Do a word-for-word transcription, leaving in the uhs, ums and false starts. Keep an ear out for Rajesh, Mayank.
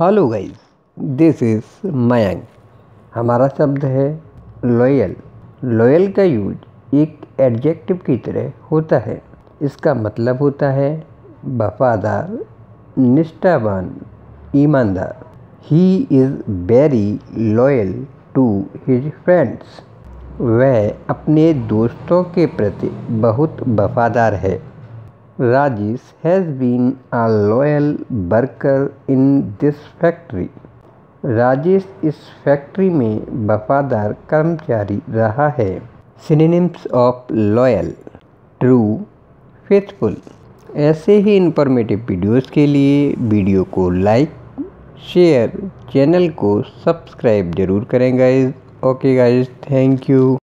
Hello guys, this is Mayank. हमारा शब्द है लॉयल। लॉयल का यूज एक एडजेक्टिव की तरह होता है। इसका मतलब होता है वफादार, निष्ठावान, ईमानदार। He is very loyal to his friends. वह अपने दोस्तों के प्रति बहुत वफादार है। Rajesh has been a loyal worker in this factory. Rajesh इस फैक्ट्री में वफादार कर्मचारी रहा है। Synonyms of loyal: true, faithful. ऐसे ही इंफॉर्मेटिव वीडियोस के लिए वीडियो को लाइक, शेयर, चैनल को सब्सक्राइब ज़रूर करें guys. Okay guys, thank you.